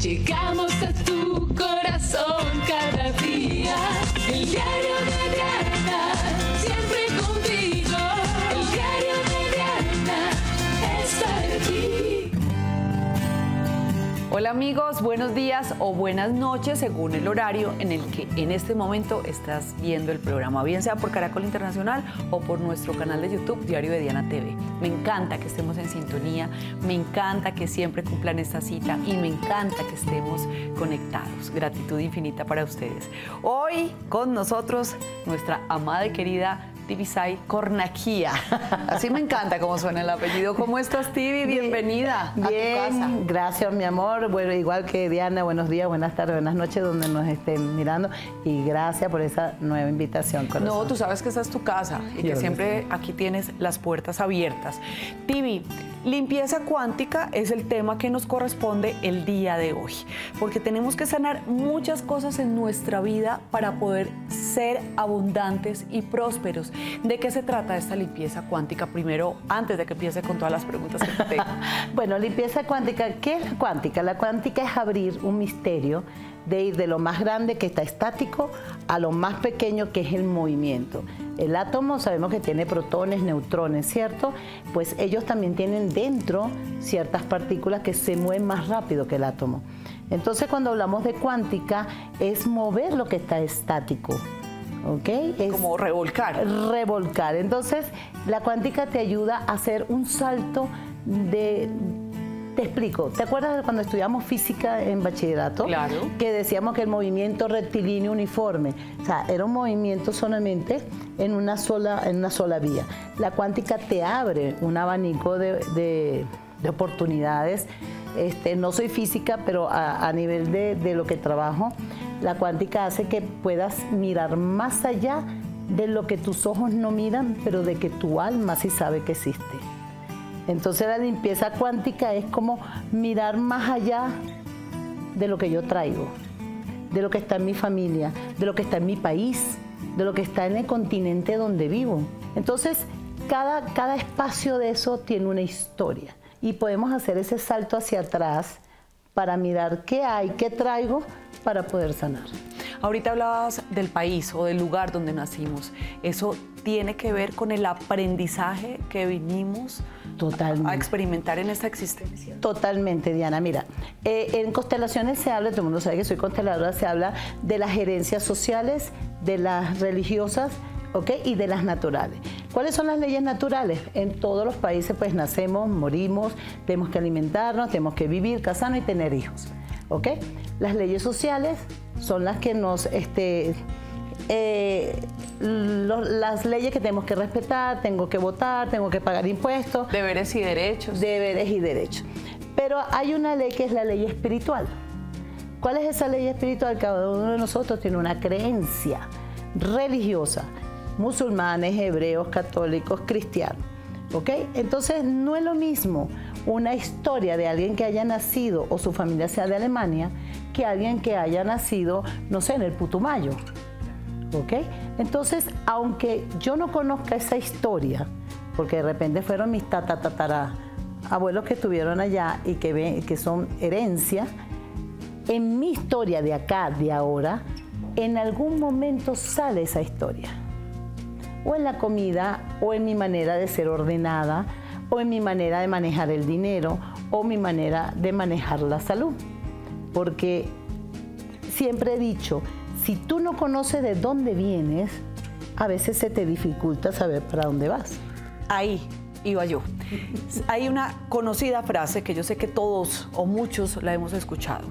Llegamos a tu corazón cada día. El diario de Diana, siempre contigo. El diario de Diana está aquí. Hola amigos, buenos días o buenas noches según el horario en el que en este momento estás viendo el programa, bien sea por Caracol Internacional o por nuestro canal de YouTube Diario de Diana TV. Me encanta que estemos en sintonía, me encanta que siempre cumplan esta cita y me encanta que estemos conectados. Gratitud infinita para ustedes. Hoy con nosotros nuestra amada y querida Tibisay Cornacchia. Así me encanta cómo suena el apellido. ¿Cómo estás, Tibi? Bienvenida a tu casa. Gracias, mi amor. Bueno, igual que Diana, buenos días, buenas tardes, buenas noches, donde nos estén mirando. Y gracias por esa nueva invitación, corazón. No, tú sabes que esta es tu casa y que siempre aquí tienes las puertas abiertas. Tibi, limpieza cuántica es el tema que nos corresponde el día de hoy, porque tenemos que sanar muchas cosas en nuestra vida para poder ser abundantes y prósperos. ¿De qué se trata esta limpieza cuántica? Primero, antes de que empiece con todas las preguntas que te tengo. Bueno, limpieza cuántica, ¿qué es la cuántica? La cuántica es abrir un misterio de ir de lo más grande que está estático a lo más pequeño que es el movimiento. El átomo sabemos que tiene protones, neutrones, ¿cierto? Pues ellos también tienen dentro ciertas partículas que se mueven más rápido que el átomo. Entonces cuando hablamos de cuántica es mover lo que está estático. ¿Okay? Es como revolcar. Revolcar. Entonces la cuántica te ayuda a hacer un salto de... Te explico, ¿te acuerdas de cuando estudiamos física en bachillerato? Claro. Que decíamos que el movimiento rectilíneo uniforme, o sea, era un movimiento solamente en una sola vía. La cuántica te abre un abanico de oportunidades. No soy física, pero a nivel de lo que trabajo, la cuántica hace que puedas mirar más allá de lo que tus ojos no miran, pero de que tu alma sí sabe que existe. Entonces la limpieza cuántica es como mirar más allá de lo que yo traigo, de lo que está en mi familia, de lo que está en mi país, de lo que está en el continente donde vivo. Entonces cada espacio de eso tiene una historia y podemos hacer ese salto hacia atrás para mirar qué hay, qué traigo para poder sanar. Ahorita hablabas del país o del lugar donde nacimos. Eso tiene que ver con el aprendizaje que vinimos a experimentar en esta existencia. Totalmente, Diana. Mira, en constelaciones se habla, todo el mundo sabe que soy consteladora, se habla de las herencias sociales, de las religiosas, ¿okay? Y de las naturales. ¿Cuáles son las leyes naturales? En todos los países pues nacemos, morimos, tenemos que alimentarnos, tenemos que vivir, casarnos y tener hijos. ¿Okay? Las leyes sociales son las que nos... las leyes que tenemos que respetar, tengo que votar, tengo que pagar impuestos. Deberes y derechos. Deberes y derechos. Pero hay una ley que es la ley espiritual. ¿Cuál es esa ley espiritual? Cada uno de nosotros tiene una creencia religiosa. Musulmanes, hebreos, católicos, cristianos. ¿Ok? Entonces no es lo mismo una historia de alguien que haya nacido o su familia sea de Alemania que alguien que haya nacido, no sé, en el Putumayo. ¿Okay? Entonces, aunque yo no conozca esa historia, porque de repente fueron mis tatarabuelos que estuvieron allá y que son herencia, en mi historia de acá, de ahora, en algún momento sale esa historia. O en la comida, o en mi manera de ser ordenada, o en mi manera de manejar el dinero, o mi manera de manejar la salud. Porque siempre he dicho... Si tú no conoces de dónde vienes, a veces se te dificulta saber para dónde vas. Ahí iba yo. Hay una conocida frase que yo sé que todos o muchos la hemos escuchado.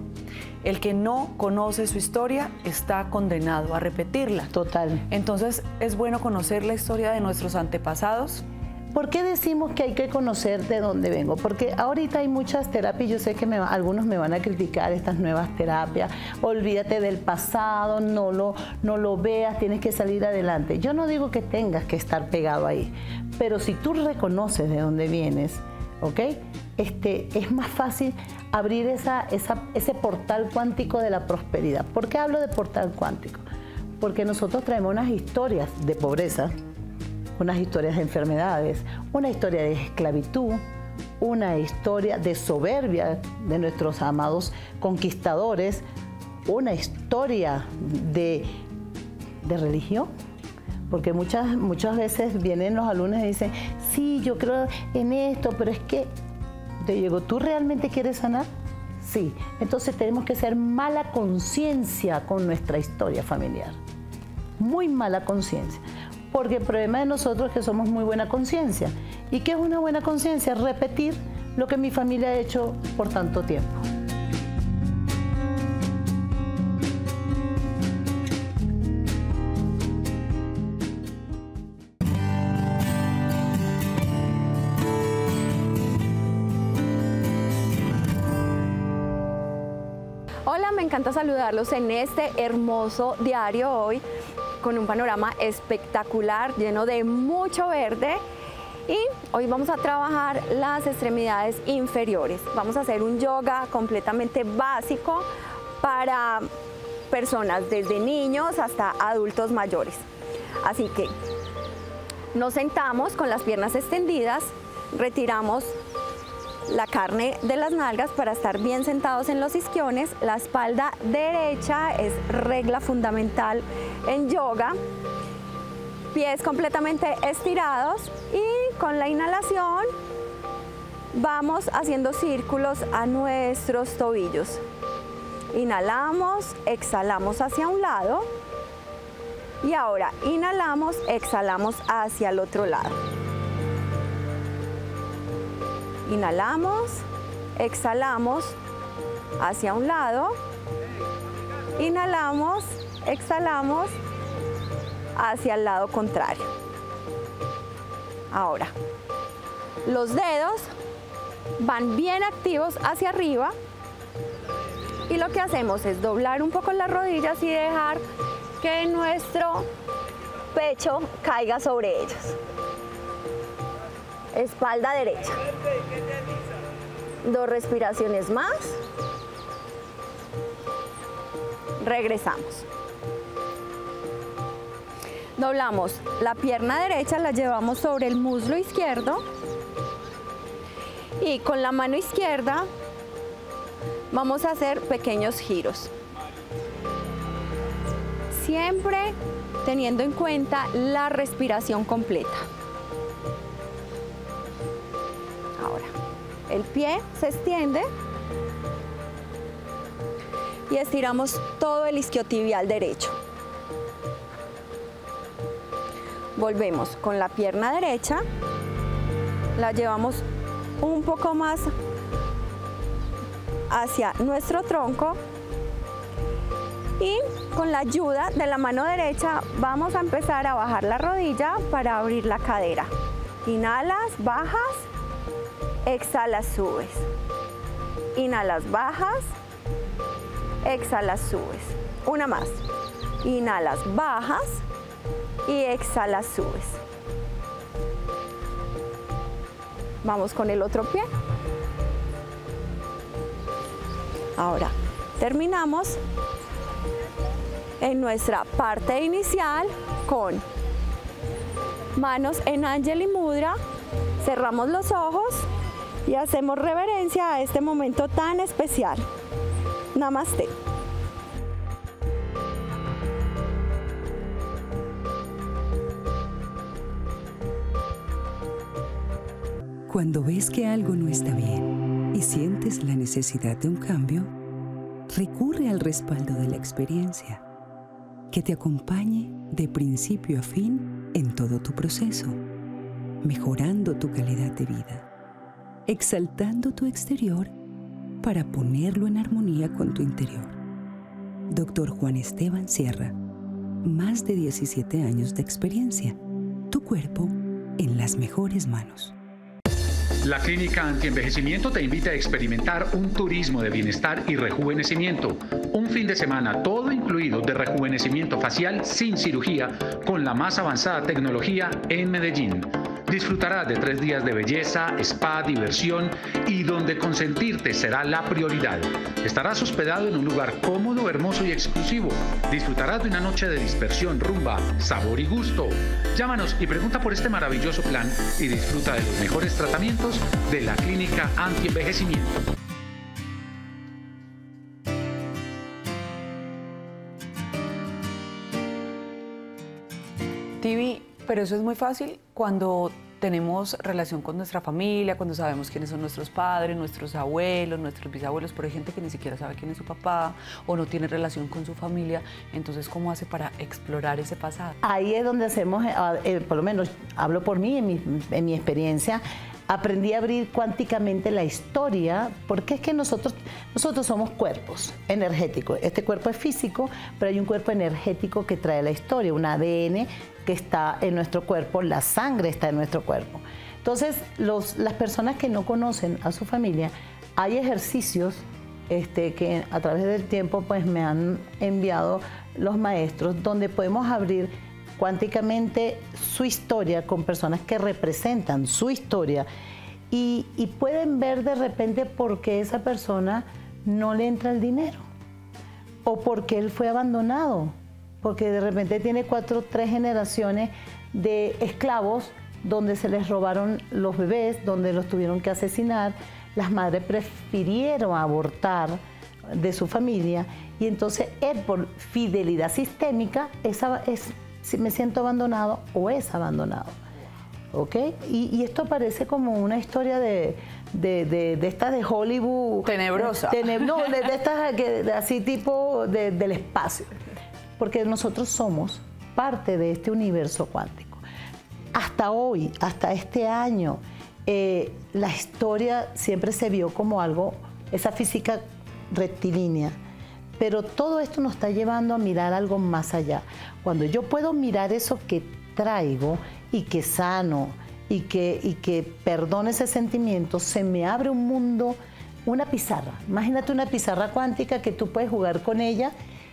El que no conoce su historia está condenado a repetirla. Total. Entonces, ¿es bueno conocer la historia de nuestros antepasados? ¿Por qué decimos que hay que conocer de dónde vengo? Porque ahorita hay muchas terapias, yo sé que algunos me van a criticar estas nuevas terapias, olvídate del pasado, no lo veas, tienes que salir adelante. Yo no digo que tengas que estar pegado ahí, pero si tú reconoces de dónde vienes, ¿ok? Es más fácil abrir ese portal cuántico de la prosperidad. ¿Por qué hablo de portal cuántico? Porque nosotros traemos unas historias de pobreza, unas historias de enfermedades, una historia de esclavitud, una historia de soberbia de nuestros amados conquistadores, una historia de religión. Porque muchas veces vienen los alumnos y dicen, sí, yo creo en esto, pero es que, yo digo, ¿tú realmente quieres sanar? Sí, entonces tenemos que ser mala conciencia con nuestra historia familiar. Muy mala conciencia. Porque el problema de nosotros es que somos muy buena conciencia. ¿Y qué es una buena conciencia? Repetir lo que mi familia ha hecho por tanto tiempo. Hola, me encanta saludarlos en este hermoso diario hoy, con un panorama espectacular, lleno de mucho verde. Y hoy vamos a trabajar las extremidades inferiores. Vamos a hacer un yoga completamente básico para personas desde niños hasta adultos mayores. Así que nos sentamos con las piernas extendidas, retiramos la carne de las nalgas para estar bien sentados en los isquiones. La espalda derecha es regla fundamental en yoga. Pies completamente estirados y con la inhalación vamos haciendo círculos a nuestros tobillos. Inhalamos, exhalamos hacia un lado y ahora inhalamos, exhalamos hacia el otro lado. Inhalamos, exhalamos hacia un lado, inhalamos, exhalamos hacia el lado contrario. Ahora, los dedos van bien activos hacia arriba y lo que hacemos es doblar un poco las rodillas y dejar que nuestro pecho caiga sobre ellos. Espalda derecha. Dos respiraciones más. Regresamos. Doblamos la pierna derecha, la llevamos sobre el muslo izquierdo y con la mano izquierda vamos a hacer pequeños giros. Siempre teniendo en cuenta la respiración completa. Ahora, el pie se extiende y estiramos todo el isquiotibial derecho. Volvemos con la pierna derecha, la llevamos un poco más hacia nuestro tronco y con la ayuda de la mano derecha vamos a empezar a bajar la rodilla para abrir la cadera. Inhalas, bajas, exhalas, subes. Inhalas, bajas, exhalas, subes. Una más. Inhalas, bajas. Y exhala, subes. Vamos con el otro pie. Ahora terminamos en nuestra parte inicial con manos en Anjali Mudra. Cerramos los ojos y hacemos reverencia a este momento tan especial. Namaste. Cuando ves que algo no está bien y sientes la necesidad de un cambio, recurre al respaldo de la experiencia, que te acompañe de principio a fin en todo tu proceso, mejorando tu calidad de vida, exaltando tu exterior para ponerlo en armonía con tu interior. Doctor Juan Esteban Sierra, más de 17 años de experiencia, tu cuerpo en las mejores manos. La Clínica Antienvejecimiento te invita a experimentar un turismo de bienestar y rejuvenecimiento. Un fin de semana todo incluido de rejuvenecimiento facial sin cirugía con la más avanzada tecnología en Medellín. Disfrutarás de 3 días de belleza, spa, diversión y donde consentirte será la prioridad. Estarás hospedado en un lugar cómodo, hermoso y exclusivo. Disfrutarás de una noche de dispersión, rumba, sabor y gusto. Llámanos y pregunta por este maravilloso plan y disfruta de los mejores tratamientos de la Clínica Antienvejecimiento. Tibi, pero eso es muy fácil cuando tenemos relación con nuestra familia, cuando sabemos quiénes son nuestros padres, nuestros abuelos, nuestros bisabuelos, pero hay gente que ni siquiera sabe quién es su papá o no tiene relación con su familia. Entonces, ¿cómo hace para explorar ese pasado? Ahí es donde hacemos, por lo menos hablo por mí, en mi experiencia, aprendí a abrir cuánticamente la historia, porque es que nosotros somos cuerpos energéticos. Este cuerpo es físico, pero hay un cuerpo energético que trae la historia, un ADN que está en nuestro cuerpo, la sangre está en nuestro cuerpo. Entonces, las personas que no conocen a su familia, hay ejercicios que a través del tiempo pues, me han enviado los maestros, donde podemos abrir cuánticamente su historia con personas que representan su historia y pueden ver de repente por qué esa persona no le entra el dinero o por qué él fue abandonado, porque de repente tiene 4 o 3 generaciones de esclavos donde se les robaron los bebés, donde los tuvieron que asesinar, las madres prefirieron abortar de su familia y entonces él por fidelidad sistémica si me siento abandonado o es abandonado, ¿ok? Y esto parece como una historia de estas de Hollywood. Tenebrosa. De estas así tipo del espacio. Porque nosotros somos parte de este universo cuántico. Hasta hoy, hasta este año, la historia siempre se vio como algo, esa física rectilínea. Pero todo esto nos está llevando a mirar algo más allá. Cuando yo puedo mirar eso que traigo y que sano y que perdono ese sentimiento, se me abre un mundo, una pizarra. Imagínate una pizarra cuántica que tú puedes jugar con ella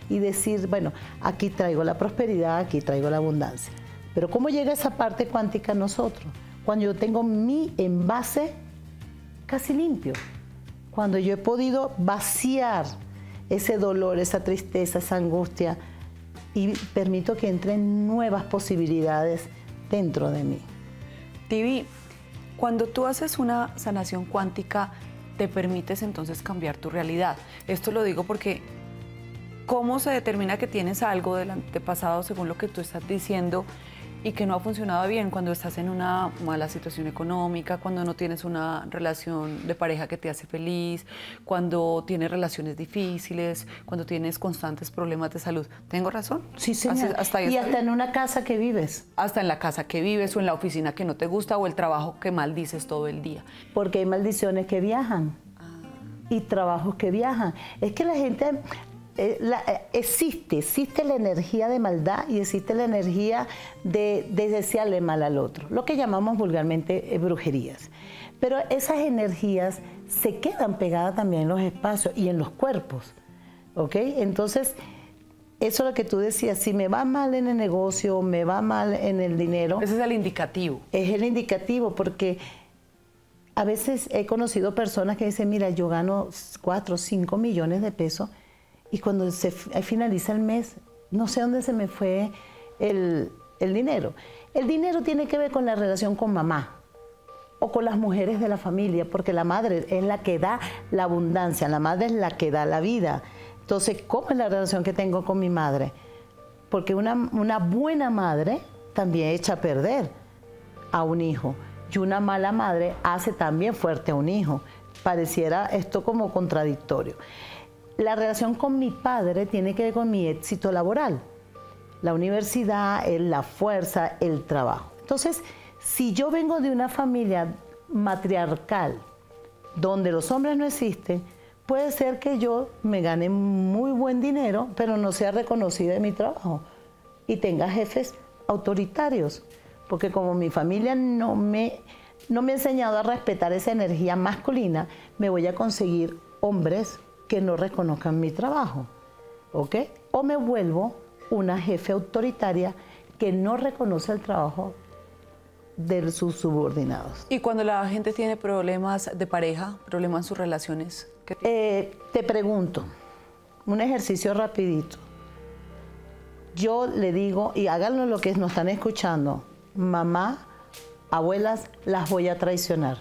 y decir, bueno, aquí traigo la prosperidad, aquí traigo la abundancia. Pero ¿cómo llega esa parte cuántica a nosotros? Cuando yo tengo mi envase casi limpio, cuando yo he podido vaciar ese dolor, esa tristeza, esa angustia, y permito que entren nuevas posibilidades dentro de mí. Tibi, cuando tú haces una sanación cuántica, te permites entonces cambiar tu realidad. Esto lo digo porque, ¿cómo se determina que tienes algo del antepasado según lo que tú estás diciendo y que no ha funcionado bien cuando estás en una mala situación económica, cuando no tienes una relación de pareja que te hace feliz, cuando tienes relaciones difíciles, cuando tienes constantes problemas de salud? ¿Tengo razón? Sí, señora. Hasta en una casa que vives. Hasta en la casa que vives o en la oficina que no te gusta o el trabajo que maldices todo el día. Porque hay maldiciones que viajan y trabajos que viajan. Es que la gente... existe la energía de maldad y existe la energía de desearle mal al otro, lo que llamamos vulgarmente brujerías. Pero esas energías se quedan pegadas también en los espacios y en los cuerpos, ¿ok? Entonces, eso es lo que tú decías, si me va mal en el negocio, me va mal en el dinero... Ese es el indicativo. Es el indicativo porque a veces he conocido personas que dicen, mira, yo gano 4 o 5 millones de pesos y cuando se finaliza el mes, no sé dónde se me fue el dinero. El dinero tiene que ver con la relación con mamá o con las mujeres de la familia, porque la madre es la que da la abundancia, la madre es la que da la vida. Entonces, ¿cómo es la relación que tengo con mi madre? Porque una buena madre también echa a perder a un hijo y una mala madre hace también fuerte a un hijo. Pareciera esto como contradictorio. La relación con mi padre tiene que ver con mi éxito laboral, la universidad, la fuerza, el trabajo. Entonces, si yo vengo de una familia matriarcal donde los hombres no existen, puede ser que yo me gane muy buen dinero, pero no sea reconocida en mi trabajo y tenga jefes autoritarios, porque como mi familia no me ha enseñado a respetar esa energía masculina, me voy a conseguir hombres que no reconozcan mi trabajo, ¿ok? O me vuelvo una jefe autoritaria que no reconoce el trabajo de sus subordinados. ¿Y cuando la gente tiene problemas de pareja, problemas en sus relaciones? Te pregunto, un ejercicio rapidito. Yo le digo, y háganlo lo que nos están escuchando, mamá, abuelas, las voy a traicionar.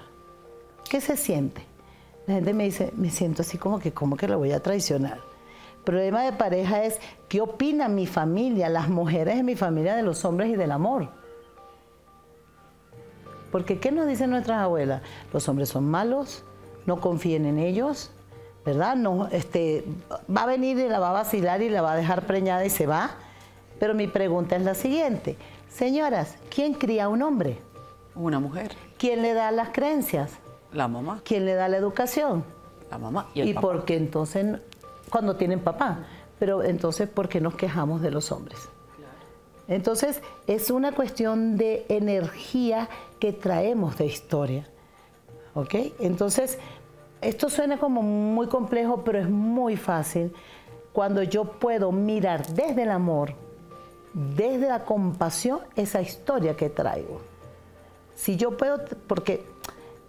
¿Qué se siente? La gente me dice, me siento así como que la voy a traicionar. El problema de pareja es, ¿qué opina mi familia, las mujeres de mi familia, de los hombres y del amor? Porque ¿qué nos dicen nuestras abuelas? Los hombres son malos, no confíen en ellos, ¿verdad? No, va a venir y la va a vacilar y la va a dejar preñada y se va. Pero mi pregunta es la siguiente. Señoras, ¿quién cría a un hombre? Una mujer. ¿Quién le da las creencias? La mamá. ¿Quién le da la educación? La mamá y el papá. ¿Y por qué entonces, cuando tienen papá? Pero entonces, ¿por qué nos quejamos de los hombres? Entonces, es una cuestión de energía que traemos de historia, ¿ok? Entonces, esto suena como muy complejo, pero es muy fácil. Cuando yo puedo mirar desde el amor, desde la compasión, esa historia que traigo. Si yo puedo, porque,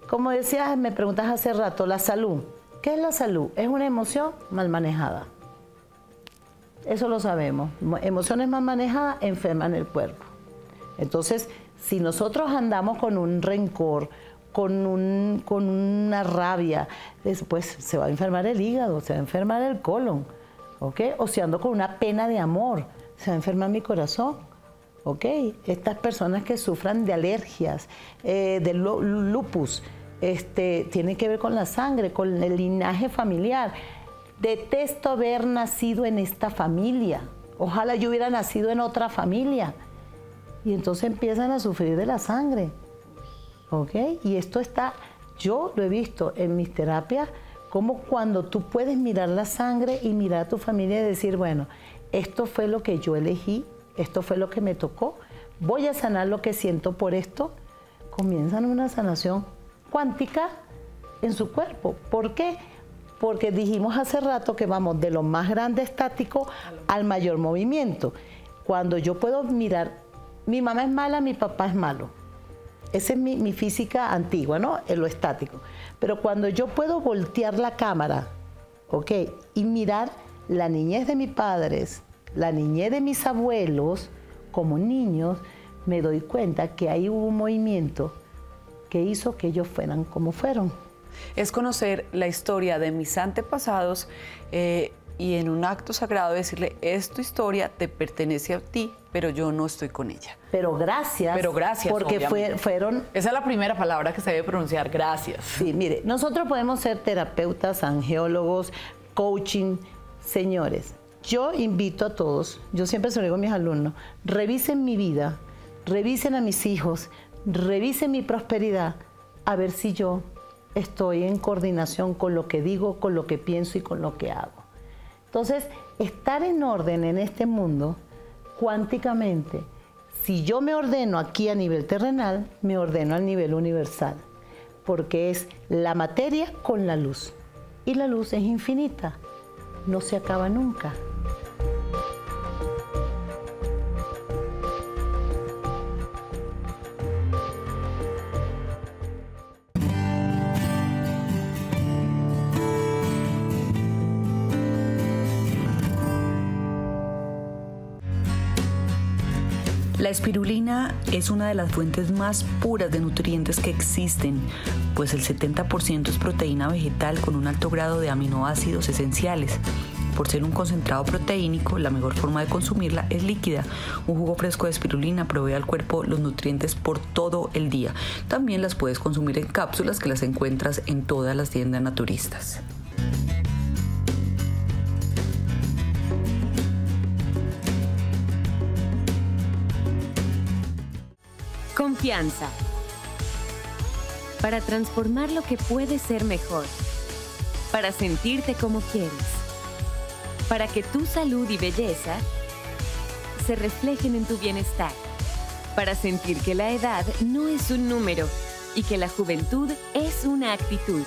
como decías, me preguntas hace rato, la salud. ¿Qué es la salud? Es una emoción mal manejada. Eso lo sabemos. Emociones mal manejadas enferman el cuerpo. Entonces, si nosotros andamos con un rencor, con una rabia, después se va a enfermar el hígado, se va a enfermar el colon, ¿ok? O si ando con una pena de amor, se va a enfermar mi corazón, ¿ok? Estas personas que sufran de alergias, de lupus, tienen que ver con la sangre, con el linaje familiar. Detesto haber nacido en esta familia. Ojalá yo hubiera nacido en otra familia. Y entonces empiezan a sufrir de la sangre, ¿ok? Y esto está, yo lo he visto en mis terapias, como cuando tú puedes mirar la sangre y mirar a tu familia y decir, bueno, esto fue lo que yo elegí, esto fue lo que me tocó, voy a sanar lo que siento por esto. Comienzan una sanación cuántica en su cuerpo. ¿Por qué? Porque dijimos hace rato que vamos de lo más grande estático al mayor movimiento. Cuando yo puedo mirar, mi mamá es mala, mi papá es malo. Esa es mi física antigua, ¿no? En lo estático. Pero cuando yo puedo voltear la cámara, ¿ok? Y mirar la niñez de mis padres, la niñez de mis abuelos, como niños, me doy cuenta que ahí hubo un movimiento que hizo que ellos fueran como fueron. Es conocer la historia de mis antepasados y en un acto sagrado decirle, es tu historia, te pertenece a ti, pero yo no estoy con ella. Pero gracias porque fueron... Esa es la primera palabra que se debe pronunciar, gracias. Sí, mire, nosotros podemos ser terapeutas, angiólogos, coaching. Señores, yo invito a todos, yo siempre se lo digo a mis alumnos, revisen mi vida, revisen a mis hijos, revisen mi prosperidad, a ver si yo estoy en coordinación con lo que digo, con lo que pienso y con lo que hago. Entonces, estar en orden en este mundo, cuánticamente, si yo me ordeno aquí a nivel terrenal, me ordeno al nivel universal, porque es la materia con la luz, y la luz es infinita, no se acaba nunca. La espirulina es una de las fuentes más puras de nutrientes que existen, pues el 70% es proteína vegetal con un alto grado de aminoácidos esenciales. Por ser un concentrado proteínico, la mejor forma de consumirla es líquida. Un jugo fresco de espirulina provee al cuerpo los nutrientes por todo el día. También las puedes consumir en cápsulas que las encuentras en todas las tiendas naturistas. Confianza. Para transformar lo que puede ser mejor. Para sentirte como quieres. Para que tu salud y belleza se reflejen en tu bienestar. Para sentir que la edad no es un número y que la juventud es una actitud.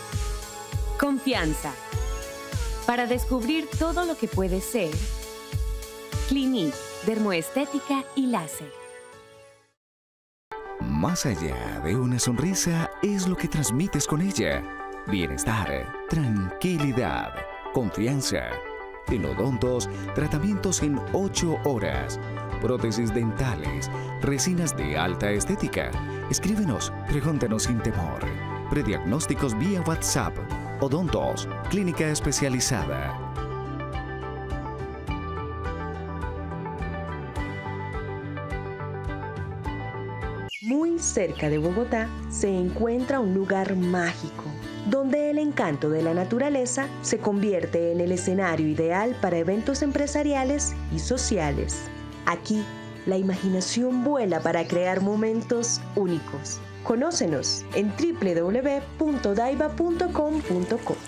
Confianza. Para descubrir todo lo que puede ser. Clinique, dermoestética y láser. Más allá de una sonrisa es lo que transmites con ella. Bienestar, tranquilidad, confianza. En Odontos, tratamientos en 8 horas. Prótesis dentales, resinas de alta estética. Escríbenos, pregúntanos sin temor. Prediagnósticos vía WhatsApp. Odontos, clínica especializada. Muy cerca de Bogotá se encuentra un lugar mágico, donde el encanto de la naturaleza se convierte en el escenario ideal para eventos empresariales y sociales. Aquí, la imaginación vuela para crear momentos únicos. Conócenos en www.daiva.com.co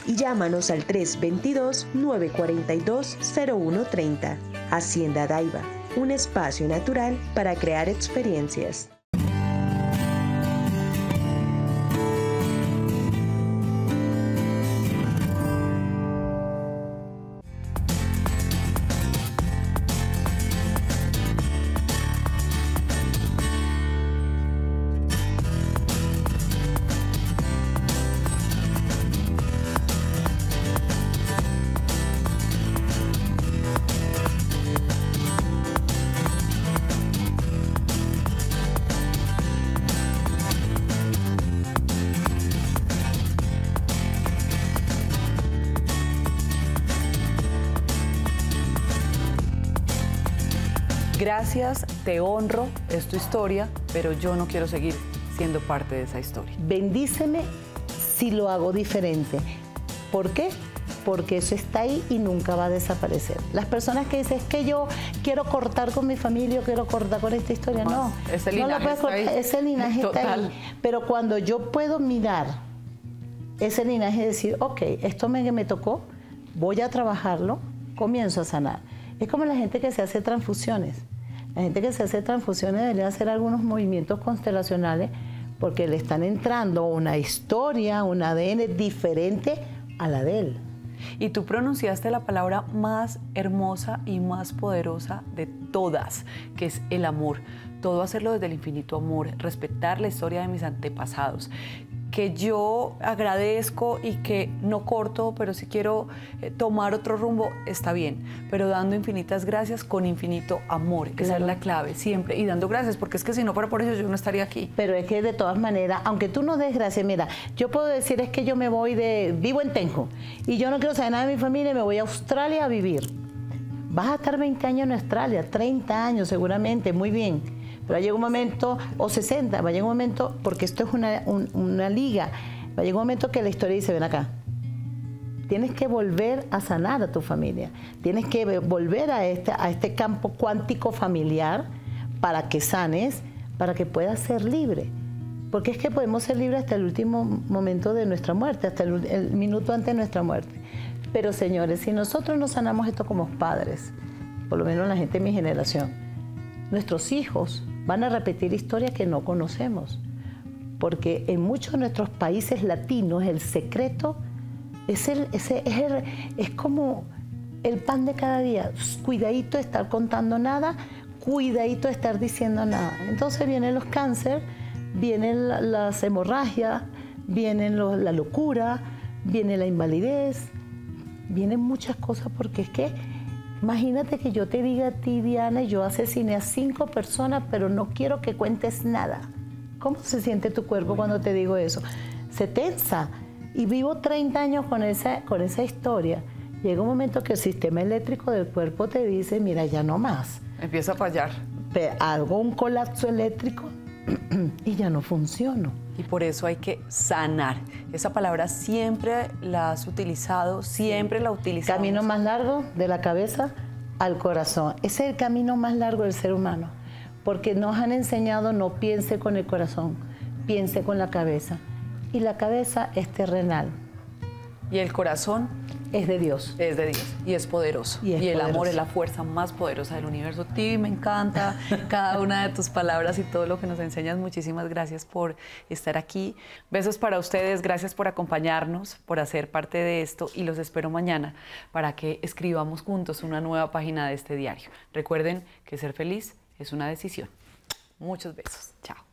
y llámanos al 322-942-0130. Hacienda Daiva, un espacio natural para crear experiencias. Gracias, te honro, es tu historia, pero yo no quiero seguir siendo parte de esa historia. Bendíceme si lo hago diferente. ¿Por qué? Porque eso está ahí y nunca va a desaparecer. Las personas que dicen, es que yo quiero cortar con mi familia, yo quiero cortar con esta historia. Además, no, ese linaje, no lo puedes cortar, ese linaje está ahí. Pero cuando yo puedo mirar ese linaje y decir, ok, esto me tocó, voy a trabajarlo, comienzo a sanar. Es como la gente que se hace transfusiones. La gente que se hace transfusiones debería hacer algunos movimientos constelacionales porque le están entrando una historia, un ADN diferente a la de él. Y tú pronunciaste la palabra más hermosa y más poderosa de todas, que es el amor. Todo hacerlo desde el infinito amor, respetar la historia de mis antepasados, que yo agradezco y que no corto, pero si quiero tomar otro rumbo, está bien. Pero dando infinitas gracias con infinito amor. Claro. Esa es la clave, siempre. Y dando gracias, porque es que si no fuera por eso, yo no estaría aquí. Pero es que de todas maneras, aunque tú no des gracias, mira, yo puedo decir es que yo me voy vivo en Tenjo, y yo no quiero saber nada de mi familia y me voy a Australia a vivir. Vas a estar 20 años en Australia, 30 años seguramente, muy bien. Pero va a llegar un momento, o 60, va a llegar un momento, porque esto es una liga, va a llegar un momento que la historia dice, ven acá, tienes que volver a sanar a tu familia, tienes que volver a este campo cuántico familiar para que sanes, para que puedas ser libre. Porque es que podemos ser libres hasta el último momento de nuestra muerte, hasta el minuto antes de nuestra muerte. Pero señores, si nosotros no sanamos esto como padres, por lo menos la gente de mi generación, nuestros hijos van a repetir historias que no conocemos, porque en muchos de nuestros países latinos el secreto es como el pan de cada día. Cuidadito de estar contando nada, cuidadito de estar diciendo nada. Entonces vienen los cánceres, vienen las hemorragias, vienen la locura, viene la invalidez, vienen muchas cosas, porque es que imagínate que yo te diga a ti, Diana, yo asesiné a 5 personas, pero no quiero que cuentes nada. ¿Cómo se siente tu cuerpo cuando te digo eso? Se tensa. Y vivo 30 años con esa historia. Llega un momento que el sistema eléctrico del cuerpo te dice, mira, ya no más. Empieza a fallar. Hago un colapso eléctrico y ya no funciono. Y por eso hay que sanar. Esa palabra siempre la has utilizado, siempre la utilizamos. Camino más largo de la cabeza al corazón. Ese es el camino más largo del ser humano, porque nos han enseñado no piense con el corazón, piense con la cabeza. Y la cabeza es terrenal. Y el corazón es de Dios. Es de Dios y es poderoso. Y el amor es la fuerza más poderosa del universo. Tibi, me encanta cada una de tus palabras y todo lo que nos enseñas. Muchísimas gracias por estar aquí. Besos para ustedes. Gracias por acompañarnos, por hacer parte de esto. Y los espero mañana para que escribamos juntos una nueva página de este diario. Recuerden que ser feliz es una decisión. Muchos besos. Chao.